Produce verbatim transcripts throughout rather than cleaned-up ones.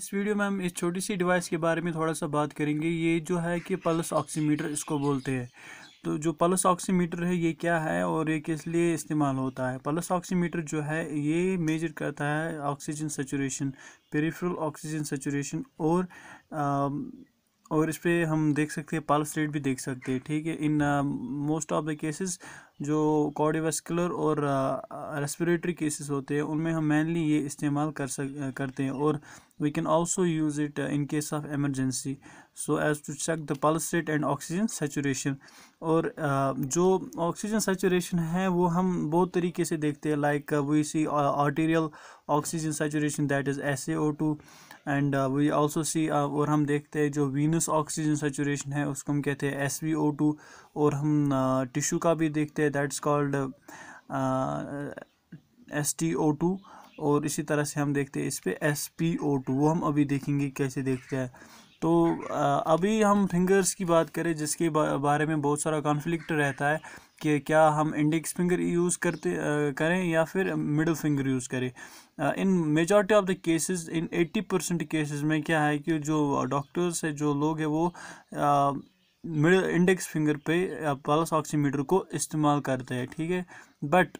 इस वीडियो में हम इस छोटी सी डिवाइस के बारे में थोड़ा सा बात करेंगे। ये जो है कि पल्स ऑक्सीमीटर इसको बोलते हैं। तो जो पल्स ऑक्सीमीटर है ये क्या है और ये किस लिए इस्तेमाल होता है। पल्स ऑक्सीमीटर जो है ये मेजर करता है oxygen saturation, peripheral oxygen saturation और आ, और इस पर हम देख सकते हैं पल्स रेट भी देख सकते हैं। ठीक है, in most of the cases जो कार्डियोवैस्कुलर और रेस्पिरेटरी केसेस होते हैं उनमें हम मेनली ये इस्तेमाल कर सक करते हैं और we can also use it in case of emergency so as to check the pulse rate and oxygen saturation. और uh, जो ऑक्सीजन सैचुरेशन है वो हम बहुत तरीके से देखते हैं, like we see arterial oxygen saturation that is S A O two and we also see, और हम देखते हैं जो वीनस ऑक्सीजन सैचुरेशन है उसको हम कहते हैं एस वी ओ टू, और हम uh, टिश्यू का भी देखते हैं that's called S T O two, और इसी तरह से हम देखते हैं इस पर एस पी ओ टू, वो हम अभी देखेंगे कैसे देखते हैं। तो uh, अभी हम फिंगर्स की बात करें जिसके बा, बारे में बहुत सारा कॉन्फ्लिक्ट रहता है कि क्या हम इंडेक्स फिंगर यूज़ करते uh, करें या फिर मिडिल फिंगर यूज़ करें। In majority of the cases, in अस्सी परसेंट केसेस में क्या है कि जो डॉक्टर्स है जो लोग हैं वो uh, मिडिल इंडेक्स फिंगर पे पल्स ऑक्सीमीटर को इस्तेमाल करते हैं। ठीक है, but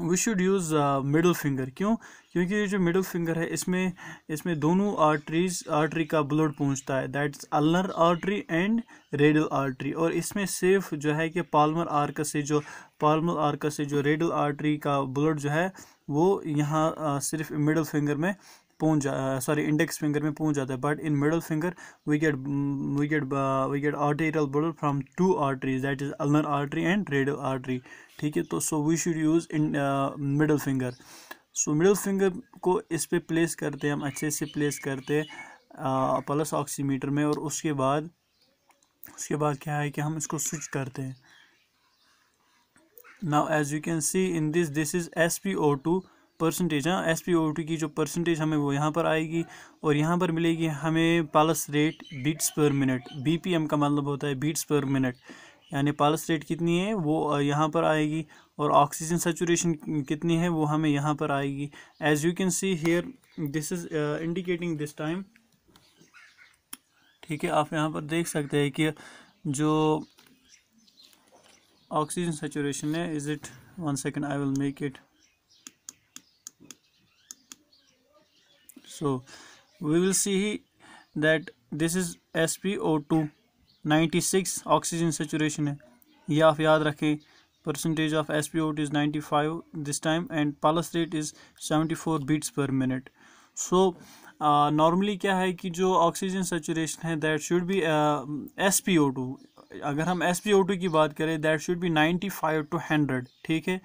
we should use middle finger. क्यों? क्योंकि ये जो मिडिल फिंगर है इसमें इसमें दोनों आर्टरीज आर्टरी का ब्लड पहुंचता है, that's ulnar artery and radial artery, और इसमें सिर्फ जो है कि पाल्मर आर्कस से जो पाल्मर आर्कस से जो रेडियल आर्टरी का ब्लड जो है वो यहाँ सिर्फ मिडिल फिंगर में पहुंच सॉरी इंडेक्स फिंगर में पहुंच जाता है। But in middle finger we get we get we get arterial blood from two arteries that is ulnar artery and radial artery. ठीक है, तो so we should use in middle finger. So middle finger को इस पे place करते हैं, हम अच्छे से प्लेस करते हैं पल्स ऑक्सीमीटर में, और उसके बाद उसके बाद क्या है कि हम इसको स्विच करते हैं। Now as you can see in this this is S P O two percentage. हाँ, एस पी ओ टू की जो परसेंटेज हमें वो यहाँ पर आएगी और यहाँ पर मिलेगी हमें pulse rate beats per minute. B P M का मतलब होता है बीट्स पर मिनट, यानी पल्स रेट कितनी है वो यहाँ पर आएगी, और ऑक्सीजन सैचुरेशन कितनी है वो हमें यहाँ पर आएगी। As you can see here this is indicating this time. ठीक है, आप यहाँ पर देख सकते हैं कि जो ऑक्सीजन सैचुरेशन है, is it one second I will make it so we will see that this is S P O two ninety-six oxygen saturation है। ये आप याद रखें, percentage of S P O two is ninety-five this time and pulse rate is seventy-four beats per minute. so uh, normally क्या है कि जो oxygen saturation है that should be uh, S P O two, अगर हम S P O two की बात करें that should be ninety-five to one hundred। ठीक है,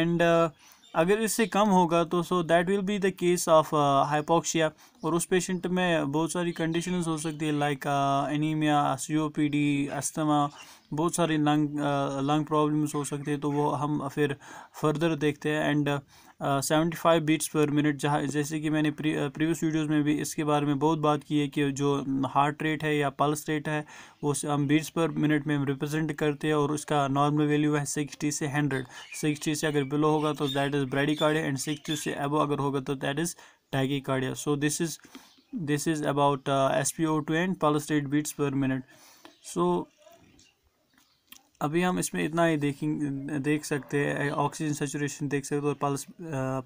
and uh, अगर इससे कम होगा तो so that will be the case of hypoxia, और उस पेशेंट में बहुत सारी कंडीशंस हो सकती है like anaemia, C O P D, asthma, बहुत सारी लंग लंग प्रॉब्लम्स हो सकते हैं। तो वो हम फिर फर्दर देखते हैं। And seventy five beats per minute, जहाँ जैसे कि मैंने प्रीवियस वीडियोस में भी इसके बारे में बहुत बात की है कि जो हार्ट रेट है या पल्स रेट है वो हम बीट्स पर मिनट में रिप्रेजेंट करते हैं, और उसका नॉर्मल वैल्यू है सिक्सटी से हंड्रेड। सिक्सटी से अगर बिलो होगा तो that is bradycardia and sixty से अबो अगर होगा तो that is tachycardia. So this is this is about S P O two and pulse rate beats per minute. सो अभी हम इसमें इतना ही देखें देख सकते हैं, ऑक्सीजन सैचुरेशन देख सकते हैं और pulse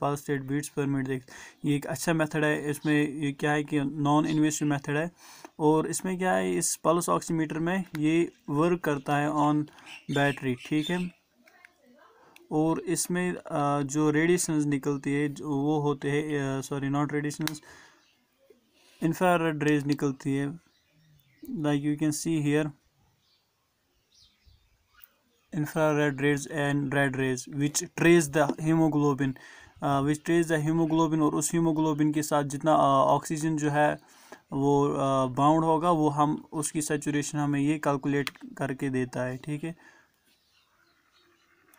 pulse rate beats per minute देख। ये एक अच्छा मेथड है, इसमें ये क्या है कि नॉन इन्वेसिव मेथड है, और इसमें क्या है इस पल्स ऑक्सीमीटर में ये वर्क करता है ऑन बैटरी। ठीक है, और इसमें जो रेडिएशंस निकलती है वो होते हैं sorry not radiations infrared rays निकलती है, like you can see here infrared rays and red rays which trace the hemoglobin uh, which trace the hemoglobin, और उस hemoglobin के साथ जितना ऑक्सीजन uh, जो है वो बाउंड uh, होगा वो हम उसकी सैचुरेशन हमें ये कैलकुलेट करके देता है। ठीक है।